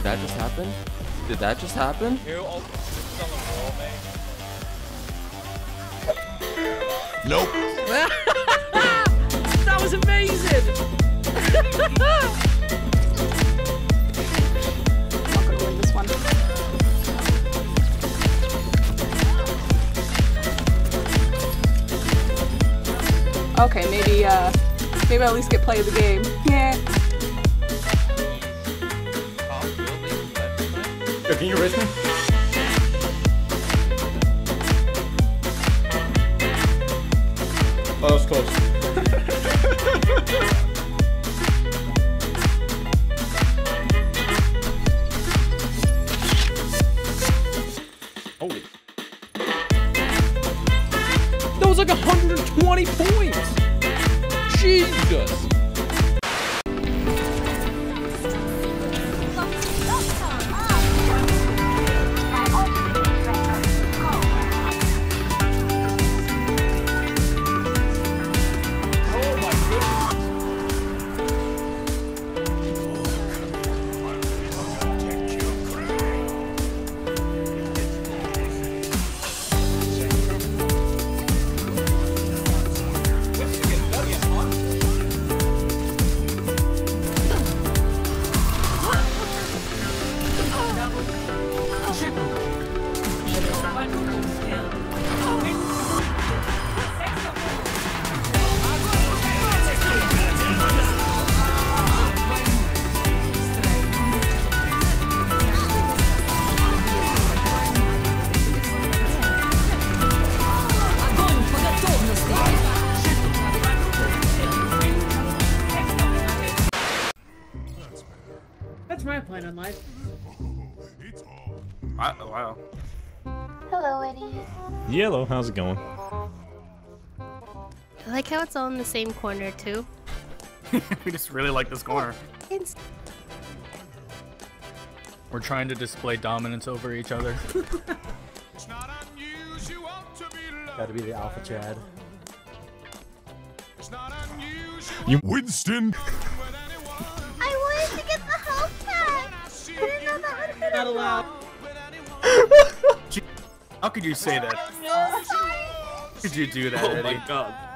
Did that just happen? Did that just happen? Nope. That was amazing. I'm not gonna win this one. Okay, maybe I'll at least get play of the game. Yeah. Yo, can you race me? Oh, that was close. Holy. That was like 120 points! Jesus! Plan on life. Wow. Hello, Eddie. Yellow, how's it going? I like how it's all in the same corner, too. We just really like this corner. We're trying to display dominance over each other. It's not unusual to be loved. Gotta be the alpha Chad. It's not unusual. You Winston! Not allowed. How could you say that? How could you do that, Eddie? Oh my God.